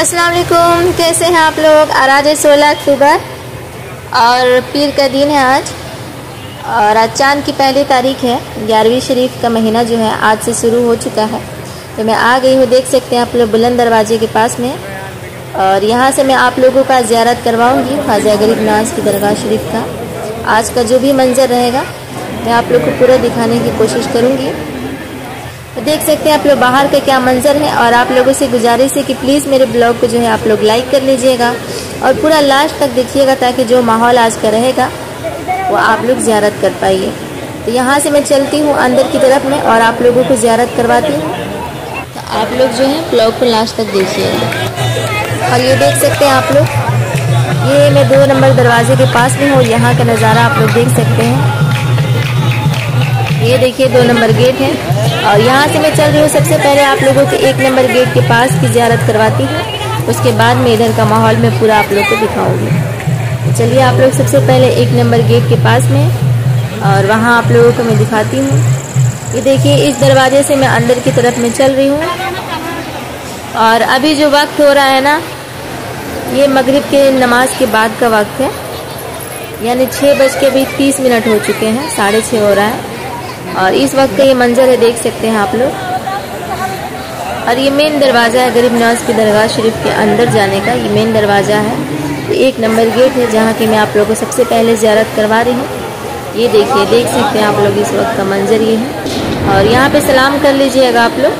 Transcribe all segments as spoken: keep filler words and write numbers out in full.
अस्सलाम वालेकुम, कैसे हैं आप लोग। आज है सोलह अक्टूबर और पीर का दिन है आज, और आज चाँद की पहली तारीख है। ग्यारहवीं शरीफ का महीना जो है आज से शुरू हो चुका है। तो मैं आ गई हूँ, देख सकते हैं आप लोग बुलंद दरवाजे के पास में, और यहाँ से मैं आप लोगों का ज़ियारत करवाऊँगी ख्वाजा गरीब नवाज की दरगाह शरीफ का। आज का जो भी मंजर रहेगा मैं आप लोग को पूरा दिखाने की कोशिश करूँगी। तो देख सकते हैं आप लोग बाहर का क्या मंजर है। और आप लोगों से गुजारिश है कि प्लीज़ मेरे ब्लॉग को जो है आप लोग लाइक कर लीजिएगा और पूरा लास्ट तक देखिएगा, ताकि जो माहौल आज का रहेगा वो आप लोग ज़ियारत कर पाइए। तो यहाँ से मैं चलती हूँ अंदर की तरफ में और आप लोगों को ज़ियारत करवाती हूँ। तो आप लोग जो है ब्लॉग को लास्ट तक देखिएगा। और ये देख सकते हैं आप लोग, ये मैं दो नंबर दरवाजे के पास में हूँ। यहाँ का नज़ारा आप लोग देख सकते हैं। ये देखिए दो नंबर गेट है, और यहाँ से मैं चल रही हूँ। सबसे पहले आप लोगों को एक नंबर गेट के पास की ज़ियारत करवाती हूँ, उसके बाद मैं इधर का माहौल में पूरा आप लोग को दिखाऊँगी। चलिए आप लोग सबसे पहले एक नंबर गेट के पास में, और वहाँ आप लोगों को मैं दिखाती हूँ। ये देखिए, इस दरवाजे से मैं अंदर की तरफ में चल रही हूँ। और अभी जो वक्त हो रहा है ना, ये मगरिब के नमाज के बाद का वक्त है, यानी छः बज के अभी तीस मिनट हो चुके हैं, साढ़े छः हो रहा है। और इस वक्त का ये मंजर है, देख सकते हैं आप लोग। और ये मेन दरवाज़ा है गरीब नवाज की दरगाह शरीफ के अंदर जाने का। ये मेन दरवाज़ा है, तो एक नंबर गेट है, जहाँ की मैं आप लोगों को सबसे पहले ज़ियारत करवा रही हूँ। ये देखिए, देख सकते हैं आप लोग, इस वक्त का मंजर ये है। और यहाँ पर सलाम कर लीजिएगा आप लोग।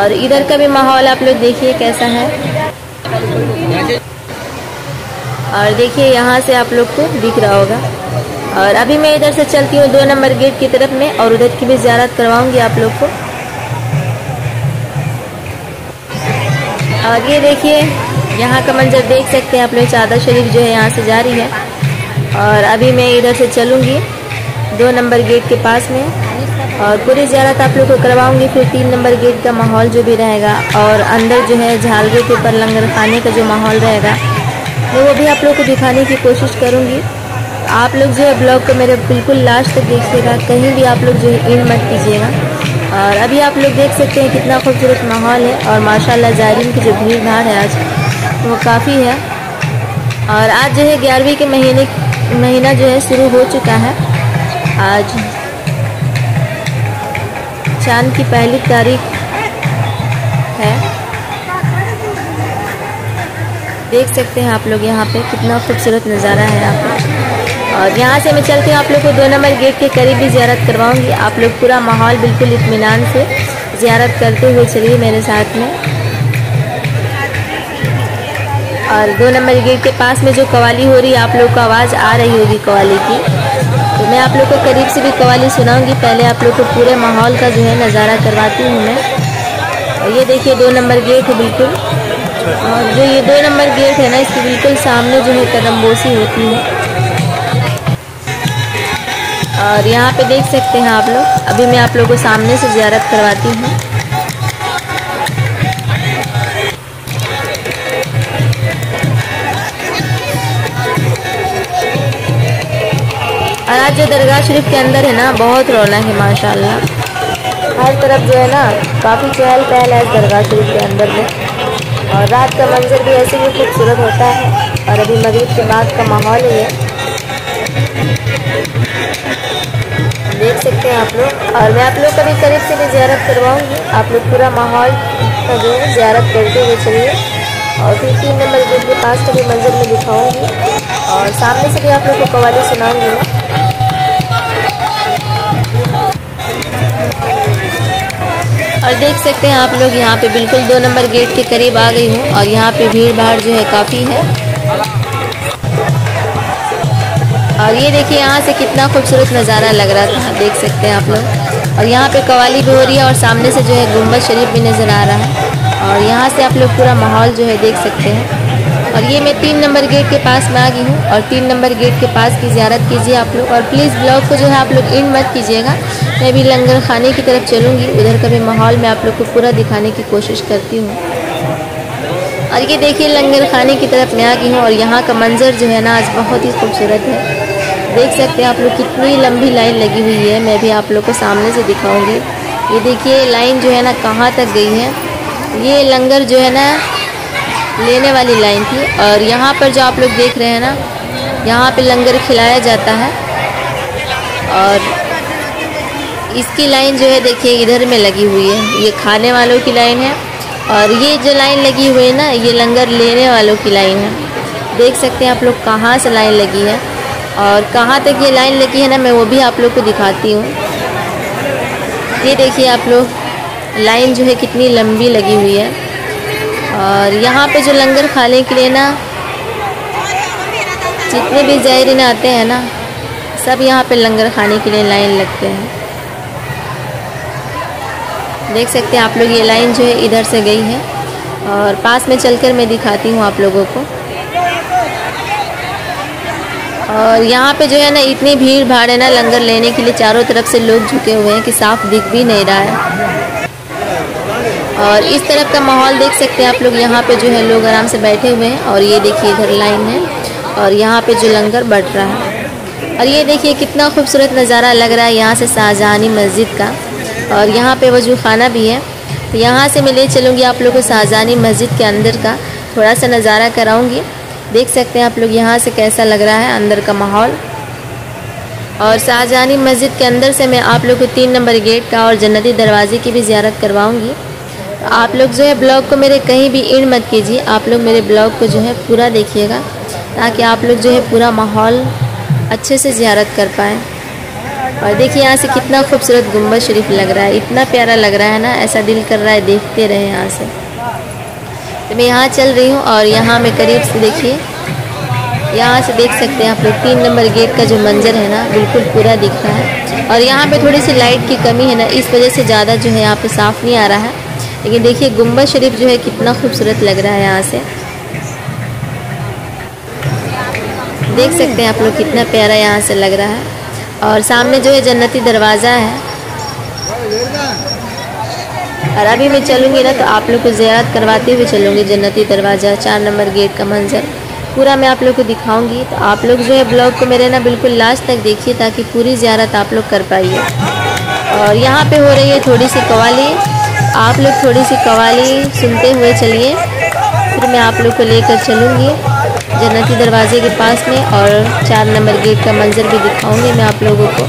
और इधर का भी माहौल आप लोग देखिए कैसा है। और देखिए यहाँ से आप लोग को दिख रहा होगा। और अभी मैं इधर से चलती हूँ दो नंबर गेट की तरफ में, और उधर की भी ज़ियारत करवाऊँगी आप लोग को। और ये देखिए यहाँ का मंजर देख सकते हैं आप लोग। चादर शरीफ जो है यहाँ से जा रही है, और अभी मैं इधर से चलूँगी दो नंबर गेट के पास में, और पूरी ज़ियारत आप लोग को करवाऊँगी। फिर तीन नंबर गेट का माहौल जो भी रहेगा, और अंदर जो है झालरे के ऊपर लंगर खाने का जो माहौल रहेगा, मैं वो भी आप लोग को दिखाने की कोशिश करूँगी। आप लोग जो है ब्लॉग को मेरे बिल्कुल लास्ट तक देखिएगा, कहीं भी आप लोग जो है इन मत कीजिएगा। और अभी आप लोग देख सकते हैं कितना खूबसूरत माहौल है, और माशाल्लाह ज़ायरीन की जो भीड़ भाड़ है आज वो काफ़ी है। और आज जो है ग्यारहवीं के महीने महीना जो है शुरू हो चुका है। आज चाँद की पहली तारीख है, देख सकते हैं आप लोग। यहाँ पे कितना खूबसूरत नज़ारा है यहाँ पर। और यहाँ से मैं चलती हूँ आप लोग को दो नंबर गेट के करीब भी ज़ियारत करवाऊँगी। आप लोग पूरा माहौल बिल्कुल इत्मीनान से ज़ियारत करते हुए चलिए मेरे साथ में। और दो नंबर गेट के पास में जो कव्वाली हो रही है, आप लोग को आवाज़ आ रही होगी कव्वाली की, तो मैं आप लोग को करीब से भी कव्वाली सुनाऊँगी। पहले आप लोग को पूरे माहौल का जो है नज़ारा करवाती हूँ मैं। और ये देखिए दो नंबर गेट है बिल्कुल, और जो ये दो नंबर गेट है ना, इसके बिल्कुल सामने जो है कदमबोसी होती है। और यहाँ पे देख सकते हैं आप लोग। अभी मैं आप लोगों को सामने से ज़ियारत करवाती हूँ। और आज जो दरगाह शरीफ के अंदर है ना, बहुत रौनक है माशाल्लाह। हर तरफ जो है ना काफ़ी चहल पहल है दरगाह शरीफ के अंदर में। और रात का मंजर भी ऐसे ही खूबसूरत होता है, और अभी मगरिब के बाद का माहौल है, देख सकते हैं आप लोग। और मैं आप लोग का भी करीब से भी ज़ियारत करवाऊँगी। आप लोग पूरा माहौल का जो है ज़ियारत करते हुए चलिए। और फिर तीन नंबर गेट के पास का भी मंजर में दिखाऊँगी, और सामने से भी आप लोग को कव्वाली सुनाऊँगी। और देख सकते हैं आप लोग, यहाँ पे बिल्कुल दो नंबर गेट के करीब आ गई हूँ, और यहाँ पे भीड़ भाड़ जो है काफ़ी है। और ये देखिए यहाँ से कितना खूबसूरत नज़ारा लग रहा था, देख सकते हैं आप लोग। और यहाँ पे कव्वाली भी हो रही है, और सामने से जो है गुम्बद शरीफ भी नज़र आ रहा है। और यहाँ से आप लोग पूरा माहौल जो है देख सकते हैं। और ये मैं तीन नंबर गेट के पास में आ गई हूँ, और तीन नंबर गेट के पास की ज़ियारत कीजिए आप लोग। और प्लीज़ ब्लॉग को जो है आप लोग इन मत कीजिएगा। मैं भी लंगर खाने की तरफ चलूँगी, उधर का भी माहौल मैं आप लोग को पूरा दिखाने की कोशिश करती हूँ। और ये देखिए लंगर खाने की तरफ मैं आ गई हूँ, और यहाँ का मंजर जो है ना आज बहुत ही खूबसूरत है। देख सकते हैं आप लोग कितनी लंबी लाइन लगी हुई है, मैं भी आप लोग को सामने से दिखाऊँगी। ये देखिए लाइन जो है ना कहाँ तक गई है। ये लंगर जो है ना लेने वाली लाइन थी। और यहाँ पर जो आप लोग देख रहे हैं ना, यहाँ पे लंगर खिलाया जाता है। और इसकी लाइन जो है देखिए इधर में लगी हुई है, ये खाने वालों की लाइन है। और ये जो लाइन लगी हुई है ना, ये लंगर लेने वालों की लाइन है। देख सकते हैं आप लोग कहाँ से लाइन लगी है और कहाँ तक ये लाइन लगी है ना, मैं वो भी आप लोग को दिखाती हूँ। ये देखिए आप लोग लाइन जो है कितनी लंबी लगी हुई है। और यहाँ पे जो लंगर खाने के लिए ना जितने भी ज़ायरीन आते हैं ना, सब यहाँ पे लंगर खाने के लिए लाइन लगते हैं। देख सकते हैं आप लोग ये लाइन जो है इधर से गई है। और पास में चलकर मैं दिखाती हूँ आप लोगों को। और यहाँ पे जो है ना इतनी भीड़ भाड़ है ना लंगर लेने के लिए, चारों तरफ से लोग झुके हुए हैं कि साफ दिख भी नहीं रहा है। और इस तरफ का माहौल देख सकते हैं आप लोग, यहाँ पे जो है लोग आराम से बैठे हुए हैं। और ये देखिए इधर लाइन है और यहाँ पे जो लंगर बढ़ रहा है। और ये देखिए कितना खूबसूरत नज़ारा लग रहा है यहाँ से शाहजहानी मस्जिद का। और यहाँ पे वजू खाना भी है, तो यहाँ से मैं ले चलूँगी आप लोग को शाहजहानी मस्जिद के अंदर का थोड़ा सा नज़ारा कराऊँगी। देख सकते हैं आप लोग यहाँ से कैसा लग रहा है अंदर का माहौल। और शाहजहानी मस्जिद के अंदर से मैं आप लोग को तीन नंबर गेट का और जन्नती दरवाजे की भी ज़ियारत करवाऊँगी। आप लोग जो है ब्लॉग को मेरे कहीं भी एंड मत कीजिए, आप लोग मेरे ब्लॉग को जो है पूरा देखिएगा, ताकि आप लोग जो है पूरा माहौल अच्छे से ज़ियारत कर पाएँ। और देखिए यहाँ से कितना खूबसूरत गुम्बद शरीफ लग रहा है, इतना प्यारा लग रहा है ना, ऐसा दिल कर रहा है देखते रहे यहाँ से। तो मैं यहाँ चल रही हूँ और यहाँ मैं करीब से देखिए, यहाँ से देख सकते हैं आप लोग तीन नंबर गेट का जो मंजर है ना, बिल्कुल पूरा दिख रहा है। और यहाँ पर थोड़ी सी लाइट की कमी है ना, इस वजह से ज़्यादा जो है यहाँ पर साफ़ नहीं आ रहा है। लेकिन देखिए गुम्बद शरीफ जो है कितना खूबसूरत लग रहा है यहाँ से। देख सकते हैं आप लोग कितना प्यारा यहाँ से लग रहा है। और सामने जो है जन्नती दरवाज़ा है। और अभी मैं चलूँगी ना तो आप लोग को ज़ियारत करवाते हुए चलूँगी। जन्नती दरवाज़ा, चार नंबर गेट का मंजर पूरा मैं आप लोग को दिखाऊँगी। तो आप लोग जो है ब्लॉग को मेरे ना बिल्कुल लास्ट तक देखिए, ताकि पूरी ज़ियारत आप लोग कर पाइए। और यहाँ पर हो रही है थोड़ी सी कव्वाली, आप लोग थोड़ी सी कव्वाली सुनते हुए चलिए, फिर मैं आप लोग को लेकर चलूँगी जन्नती दरवाजे के पास में। और चार नंबर गेट का मंजर भी दिखाऊंगी मैं आप लोगों को।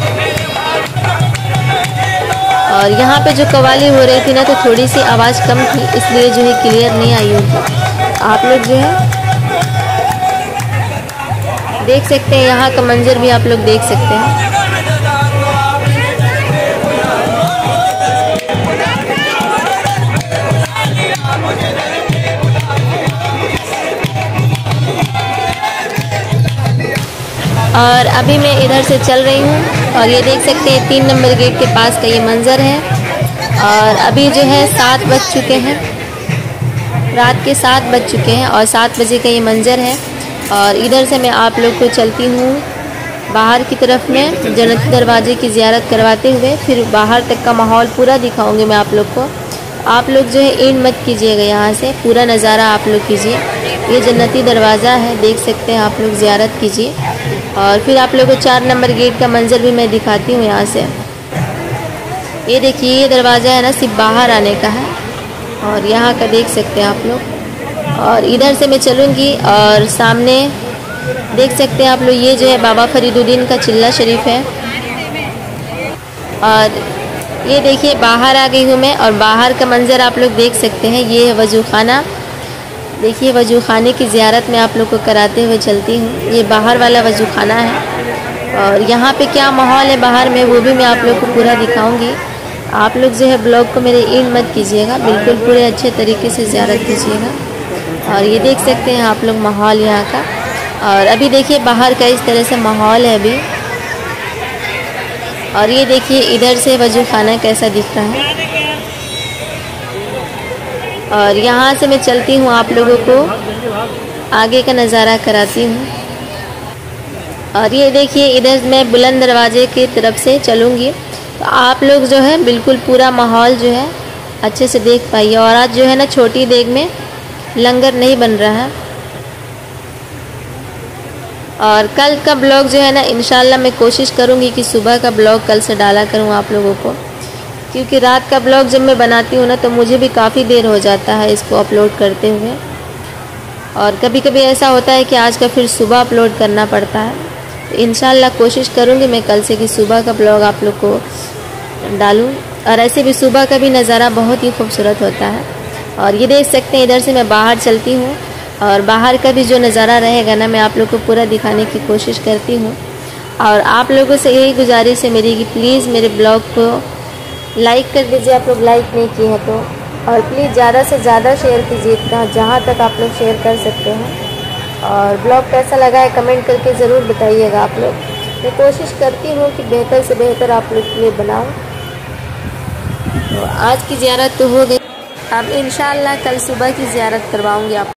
और यहाँ पे जो कव्वाली हो रही थी ना, तो थोड़ी सी आवाज़ कम थी, इसलिए जो है क्लियर नहीं आई होगी। आप लोग जो है देख सकते हैं, यहाँ का मंजर भी आप लोग देख सकते हैं। और अभी मैं इधर से चल रही हूँ और ये देख सकते हैं तीन नंबर गेट के पास का ये मंज़र है। और अभी जो है सात बज चुके हैं, रात के सात बज चुके हैं और सात बजे का ये मंज़र है। और इधर से मैं आप लोग को चलती हूँ बाहर की तरफ में, जन्नती दरवाजे की ज़ियारत करवाते हुए, फिर बाहर तक का माहौल पूरा दिखाऊँगी मैं आप लोग को। आप लोग जो है इन मत कीजिएगा, यहाँ से पूरा नज़ारा आप लोग कीजिए। ये जन्नती दरवाज़ा है, देख सकते हैं आप लोग, ज़ियारत कीजिए। और फिर आप लोगों को चार नंबर गेट का मंजर भी मैं दिखाती हूँ यहाँ से। ये देखिए ये दरवाज़ा है ना, सिर्फ बाहर आने का है। और यहाँ का देख सकते हैं आप लोग। और इधर से मैं चलूँगी और सामने देख सकते हैं आप लोग, ये जो है बाबा फरीदुद्दीन का चिल्ला शरीफ है। और ये देखिए बाहर आ गई हूँ मैं, और बाहर का मंजर आप लोग देख सकते हैं। ये है वजू खाना, देखिए वजू खाने की ज़ियारत में आप लोग को कराते हुए चलती हूँ। ये बाहर वाला वजू खाना है। और यहाँ पे क्या माहौल है बाहर में, वो भी मैं आप लोग को पूरा दिखाऊंगी। आप लोग जो है ब्लॉग को मेरे इन मत कीजिएगा, बिल्कुल पूरे अच्छे तरीके से ज़ियारत कीजिएगा। और ये देख सकते हैं आप लोग माहौल यहाँ का। और अभी देखिए बाहर का इस तरह से माहौल है अभी। और ये देखिए इधर से वजू खाना कैसा दिख रहा है। और यहाँ से मैं चलती हूँ आप लोगों को आगे का नज़ारा कराती हूँ। और ये देखिए इधर मैं बुलंद दरवाजे की तरफ से चलूँगी, तो आप लोग जो है बिल्कुल पूरा माहौल जो है अच्छे से देख पाइए। और आज जो है ना छोटी देग में लंगर नहीं बन रहा है। और कल का ब्लॉग जो है ना इंशाल्लाह मैं कोशिश करूँगी कि सुबह का ब्लॉग कल से डाला करूँ आप लोगों को। क्योंकि रात का ब्लॉग जब मैं बनाती हूँ ना तो मुझे भी काफ़ी देर हो जाता है इसको अपलोड करते हुए, और कभी कभी ऐसा होता है कि आज का फिर सुबह अपलोड करना पड़ता है। तो इंशाल्लाह कोशिश करूँगी मैं कल से कि सुबह का ब्लॉग आप लोग को डालूँ, और ऐसे भी सुबह का भी नज़ारा बहुत ही खूबसूरत होता है। और ये देख सकते हैं इधर से मैं बाहर चलती हूँ और बाहर का भी जो नज़ारा रहेगा ना मैं आप लोग को पूरा दिखाने की कोशिश करती हूँ। और आप लोगों से यही गुजारिश है मेरी कि प्लीज़ मेरे ब्लॉग को लाइक कर दीजिए आप लोग लाइक नहीं किए हैं तो, और प्लीज़ ज़्यादा से ज़्यादा शेयर कीजिए इतना जहाँ तक आप लोग शेयर कर सकते हैं। और ब्लॉग कैसा लगा है कमेंट करके ज़रूर बताइएगा आप लोग। मैं कोशिश करती हूँ कि बेहतर से बेहतर आप लोग के लिए बनाऊँ। तो आज की ज़ियारत तो हो गई, अब इंशाल्लाह कल सुबह की ज़ियारत करवाऊँगी आप।